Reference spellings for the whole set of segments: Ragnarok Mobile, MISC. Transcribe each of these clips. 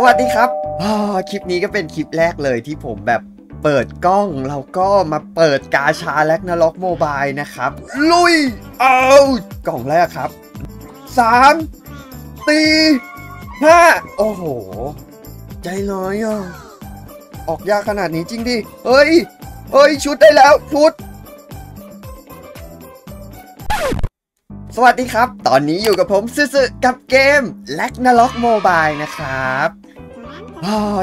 สวัสดีครับคลิปนี้ก็เป็นคลิปแรกเลยที่ผมแบบเปิดกล้องเราก็มาเปิดกาชาแร็กนาร็อกโมบายนะครับลุยเอากล่องแรกครับ3 4 5โอ้โหใจน้อยอ่ะออกยากขนาดนี้จริงดิเฮ้ยชุดได้แล้วชุดสวัสดีครับตอนนี้อยู่กับผมซึซึกับเกมแร็กนาร็อกโมบายนะครับ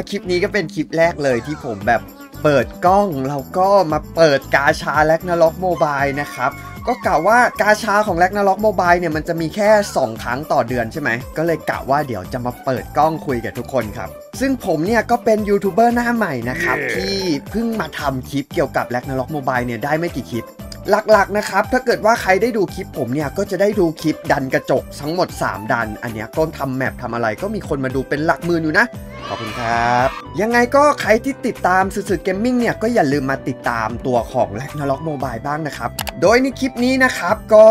คลิปนี้ก็เป็นคลิปแรกเลยที่ผมแบบเปิดกล้องเราก็มาเปิดกาชาแร็กนาร็อกโมบายนะครับก็กะว่ากาชาของแร็กนาร็อกโมบายเนี่ยมันจะมีแค่2ครั้งต่อเดือนใช่ไหมก็เลยกะว่าเดี๋ยวจะมาเปิดกล้องคุยกับทุกคนครับซึ่งผมเนี่ยก็เป็นยูทูบเบอร์หน้าใหม่นะครับที่เพิ่งมาทำคลิปเกี่ยวกับแร็กนาร็อกโมบายเนี่ยได้ไม่กี่คลิปหลักๆนะครับถ้าเกิดว่าใครได้ดูคลิปผมเนี่ยก็จะได้ดูคลิปดันกระจกทั้งหมด3ดันอันเนี้ยก็ทำแมปทำอะไรก็มีคนมาดูเป็นหลักหมื่นอยู่นะขอบคุณครับยังไงก็ใครที่ติดตามสื่อเกมมิ่งเนี่ยก็อย่าลืมมาติดตามตัวของแร็กนาร็อกโมบายบ้างนะครับโดยในคลิปนี้นะครับก็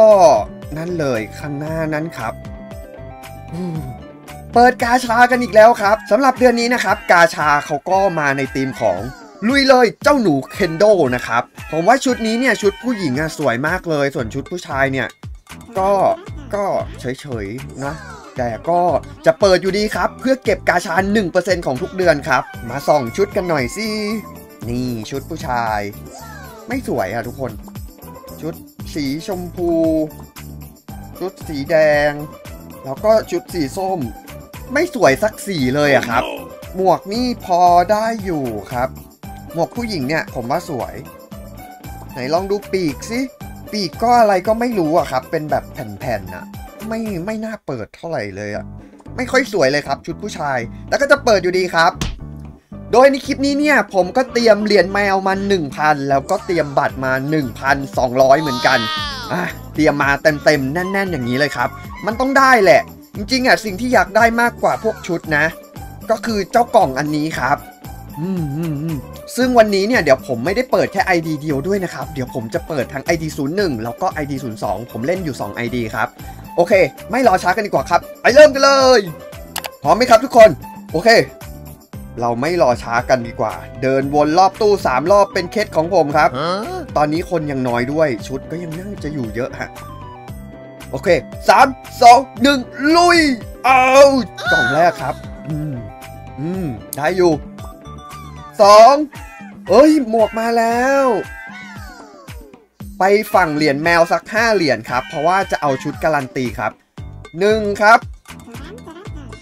นั่นเลยข้างหน้านั้นครับเปิดกาชากันอีกแล้วครับสำหรับเดือนนี้นะครับกาชาเขาก็มาในธีมของลุยเลยเจ้าหนูเคนโดนะครับผมว่าชุดนี้เนี่ยชุดผู้หญิงอะสวยมากเลยส่วนชุดผู้ชายเนี่ยก็เฉยๆนะแต่ก็จะเปิดอยู่ดีครับเพื่อเก็บกาชา 1% ของทุกเดือนครับมาส่องชุดกันหน่อยสินี่ชุดผู้ชายไม่สวยอะทุกคนชุดสีชมพูชุดสีแดงแล้วก็ชุดสีส้มไม่สวยสักสีเลยอะครับหมวกนี่พอได้อยู่ครับหมวกผู้หญิงเนี่ยผมว่าสวยไหนลองดูปีกสิปีกก็อะไรก็ไม่รู้อะครับเป็นแบบแผ่นๆนะไม่น่าเปิดเท่าไหร่เลยอะไม่ค่อยสวยเลยครับชุดผู้ชายแล้วก็จะเปิดอยู่ดีครับโดยในคลิปนี้เนี่ยผมก็เตรียมเหรียญแมวมา 1,000 แล้วก็เตรียมบัตรมา 1,200 เหมือนกันเตรียมมาเต็มๆแน่นๆอย่างนี้เลยครับมันต้องได้แหละจริงๆอะสิ่งที่อยากได้มากกว่าพวกชุดนะก็คือเจ้ากล่องอันนี้ครับซึ่งวันนี้เนี่ยเดี๋ยวผมไม่ได้เปิดแค่ ID เดียวด้วยนะครับเดี๋ยวผมจะเปิดทั้ง ID 01แล้วก็ ID 02ผมเล่นอยู่2 ID ครับโอเคไม่รอช้ากันดีกว่าครับไปเริ่มกันเลยพร้อมไหมครับทุกคนโอเคเราไม่รอช้ากันดีกว่าเดินวนรอบตู้3รอบเป็นเคสของผมครับตอนนี้คนยังน้อยด้วยชุดก็ยังน่าจะอยู่เยอะฮะโอเค3 2 1ลุยเอากล่องแรกครับได้อยู่2เอ้ยหมวกมาแล้วไปฝั่งเหรียญแมวสัก5เหรียญครับเพราะว่าจะเอาชุดการันตีครับ1ครับ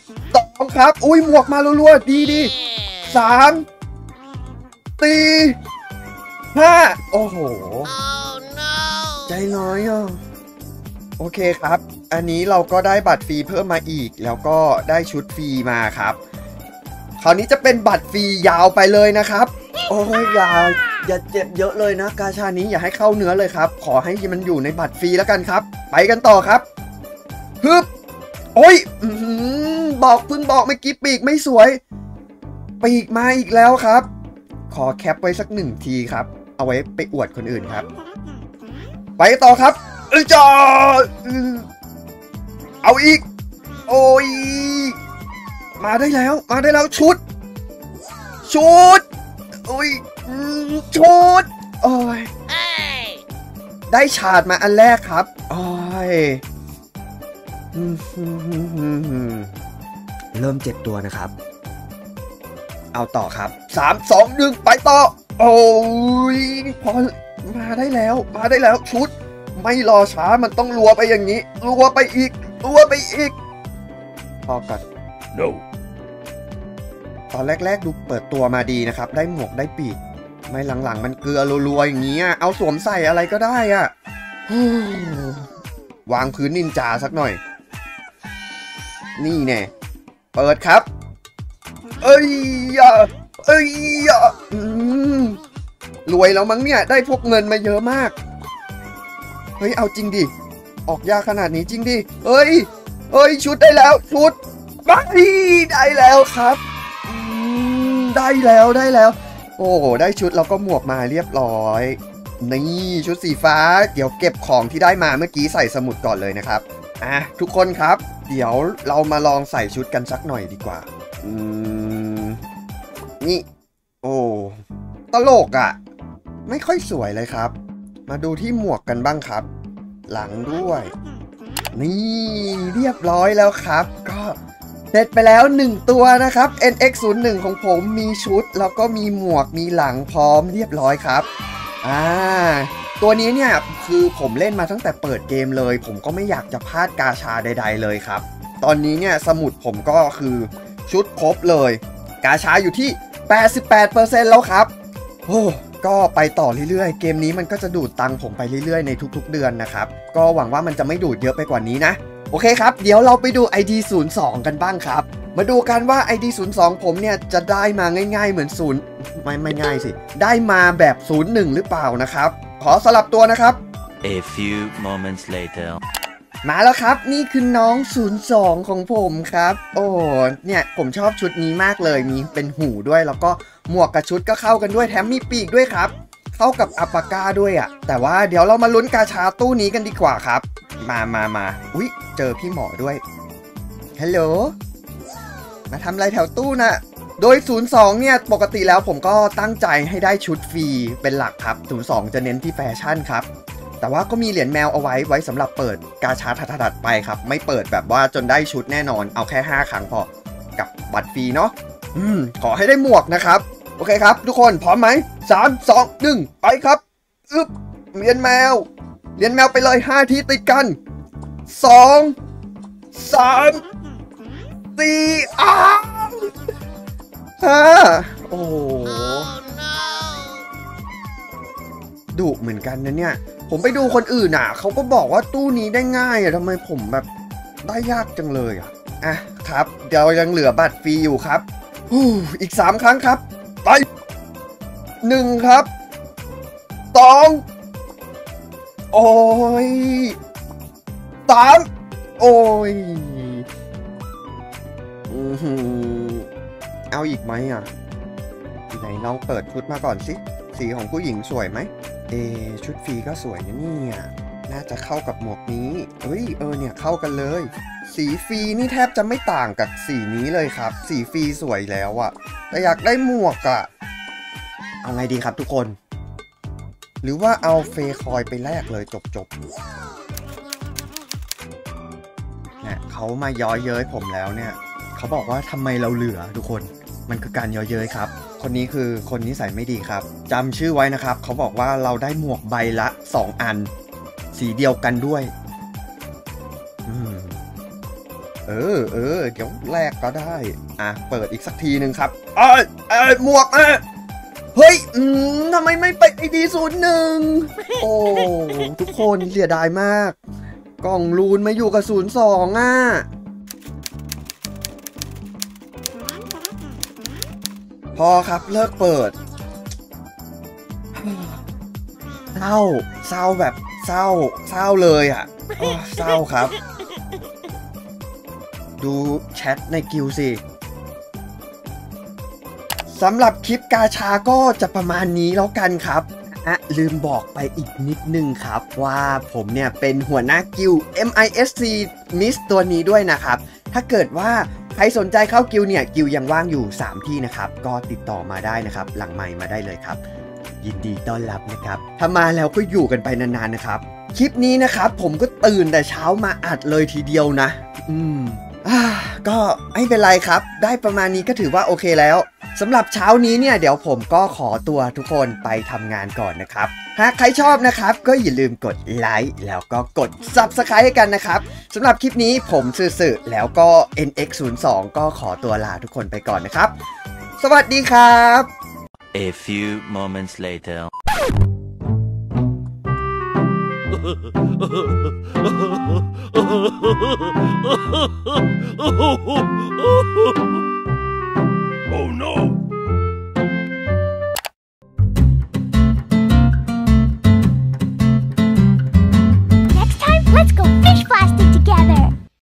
2ครับอุ้ยหมวกมารัวๆดีๆ3 4 5โอ้โห no. ใจน้อยอ่ะโอเคครับอันนี้เราก็ได้บัตรฟรีเพิ่มมาอีกแล้วก็ได้ชุดฟรีมาครับคราวนี้จะเป็นบัตรฟรียาวไปเลยนะครับโอ้ยอย่าเจ็บเยอะเลยนะกาชานี้อย่าให้เข้าเนื้อเลยครับขอให้มันอยู่ในบัตรฟรีแล้วกันครับไปกันต่อครับฮึบโอ้ยบอกเพิ่งบอกเมื่อกี้ปีกไม่สวยปีกมาอีกแล้วครับขอแคปไว้สัก1ทีครับเอาไว้ไปอวดคนอื่นครับไปต่อครับจอเอาอีกโอ้ยมาได้แล้วชุดโอ้ยชุดโอ้ยได้ฉาดมาอันแรกครับโอ้ยเริ่มเจ็บตัวนะครับเอาต่อครับ3 2 1ไปต่อโอ้ยพอมาได้แล้วชุดไม่รอช้ามันต้องรัวไปอย่างนี้รัวไปอีกพอกัน no ตอนแรกๆดูเปิดตัวมาดีนะครับได้หมวกได้ปีกไม่หลังๆมันเกลือรัวๆอย่างนี้เอาสวมใส่อะไรก็ได้อ่ะวางพื้นนินจาสักหน่อยนี่แน่เปิดครับเอ้ยรวยแล้วมั้งเนี่ยได้พวกเงินมาเยอะมากเฮ้ยเอาจริงดิออกยากขนาดนี้จริงดิเฮ้ยชุดได้แล้วชุดบักดีได้แล้วครับได้แล้วโอ้ได้ชุดแล้วก็หมวกมาเรียบร้อยนี่ชุดสีฟ้าเดี๋ยวเก็บของที่ได้มาเมื่อกี้ใส่สมุดก่อนเลยนะครับทุกคนครับเดี๋ยวเรามาลองใส่ชุดกันสักหน่อยดีกว่า นี่โอ้ตลกอ่ะไม่ค่อยสวยเลยครับมาดูที่หมวกกันบ้างครับหลังด้วยนี่เรียบร้อยแล้วครับก็เสร็จไปแล้ว1ตัวนะครับ NX01 ของผมมีชุดแล้วก็มีหมวกมีหลังพร้อมเรียบร้อยครับตัวนี้เนี่ยคือผมเล่นมาตั้งแต่เปิดเกมเลยผมก็ไม่อยากจะพลาดกาชาใดๆเลยครับตอนนี้เนี่ยสมุดผมก็คือชุดครบเลยกาชาอยู่ที่ 88% แล้วครับโอ้ก็ไปต่อเรื่อยๆเกมนี้มันก็จะดูดตังค์ผมไปเรื่อยๆในทุกๆเดือนนะครับก็หวังว่ามันจะไม่ดูดเยอะไปกว่านี้นะโอเคครับเดี๋ยวเราไปดู ID02 กันบ้างครับมาดูกันว่า ID02 ผมเนี่ยจะได้มาง่ายๆเหมือน0ไม่ง่ายสิได้มาแบบ01หรือเปล่านะครับขอสลับตัวนะครับ A few moments later มาแล้วครับนี่คือน้อง02ของผมครับโอ้เนี่ยผมชอบชุดนี้มากเลยมีเป็นหูด้วยแล้วก็หมวกกับชุดก็เข้ากันด้วยแถมมีปีกด้วยครับเข้ากับอัปปากาด้วยอ่ะแต่ว่าเดี๋ยวเรามาลุ้นกาชาตู้นี้กันดีกว่าครับมาอุ๊ยเจอพี่หมอด้วยฮัลโหลมาทำอะไรแถวตู้นะโดย02เนี่ยปกติแล้วผมก็ตั้งใจให้ได้ชุดฟรีเป็นหลักครับ02จะเน้นที่แฟชั่นครับแต่ว่าก็มีเหรียญแมวเอาไว้สำหรับเปิดกาชาถัดๆไปครับไม่เปิดแบบว่าจนได้ชุดแน่นอนเอาแค่5ครั้งพอกับบัตรฟรีเนาะขอให้ได้หมวกนะครับโอเคครับทุกคนพร้อมไหม3 2 1ไปครับอึ๊บเหรียญแมวไปเลย5ทีติดกัน2 3 4โอ้โห ดุเหมือนกันนะเนี่ยผมไปดูคนอื่นอ่ะเขาก็บอกว่าตู้นี้ได้ง่ายอ่ะทำไมผมแบบได้ยากจังเลยอ่ะครับเดี๋ยวยังเหลือบัตรฟรีอยู่ครับอีก3ครั้งครับไป1ครับ2โอ้ย3โอ้ยเอาอีกไหมอ่ะไหนลองเปิดชุดมาก่อนสิสีของผู้หญิงสวยไหมชุดฟรีก็สวยนะเนี่ยน่าจะเข้ากับหมวกนี้เฮ้ยเนี่ยเข้ากันเลยสีฟรีนี่แทบจะไม่ต่างกับสีนี้เลยครับสีฟรีสวยแล้วอ่ะแต่อยากได้หมวกอ่ะเอาไงดีครับทุกคนหรือว่าเอาเฟย์คอยไปแลกเลยจบเนี่ยเขามาย้อยเย้ยผมแล้วเนี่ยเขาบอกว่าทำไมเราเหลือทุกคนมันคือการเยาะเย้ยครับคนนี้คือคนนิสัยไม่ดีครับจำชื่อไว้นะครับเขาบอกว่าเราได้หมวกใบละ2อันสีเดียวกันด้วยเดี๋ยวแรกก็ได้เปิดอีกสักทีหนึ่งครับหมวกเฮ้ยทำไมไม่ไปID01โอ้ทุกคนเสียดายมากกล่องรูนมาอยู่กับ02พอครับเลิกเปิดเศร้าแบบเศร้าเลยอ่ะเศร้าครับดูแชทในกิลด์สิสำหรับคลิปกาชาก็จะประมาณนี้แล้วกันครับลืมบอกไปอีกนิดนึงครับว่าผมเนี่ยเป็นหัวหน้ากิลด์ MISC มิสตัวนี้ด้วยนะครับถ้าเกิดว่าใครสนใจเข้ากิลด์เนี่ยกิลด์ยังว่างอยู่3ที่นะครับก็ติดต่อมาได้นะครับหลังไมค์มาได้เลยครับยินดีต้อนรับนะครับถ้ามาแล้วก็อยู่กันไปนานๆนะครับคลิปนี้นะครับผมก็ตื่นแต่เช้ามาอัดเลยทีเดียวนะก็ไม่เป็นไรครับได้ประมาณนี้ก็ถือว่าโอเคแล้วสำหรับเช้านี้เนี่ยเดี๋ยวผมก็ขอตัวทุกคนไปทำงานก่อนนะครับหากใครชอบนะครับก็อย่าลืมกดไลค์แล้วก็กด Subscribe ให้กันนะครับสำหรับคลิปนี้ผมสื่อแล้วก็ NX02 ก็ขอตัวลาทุกคนไปก่อนนะครับสวัสดีครับ A few moments later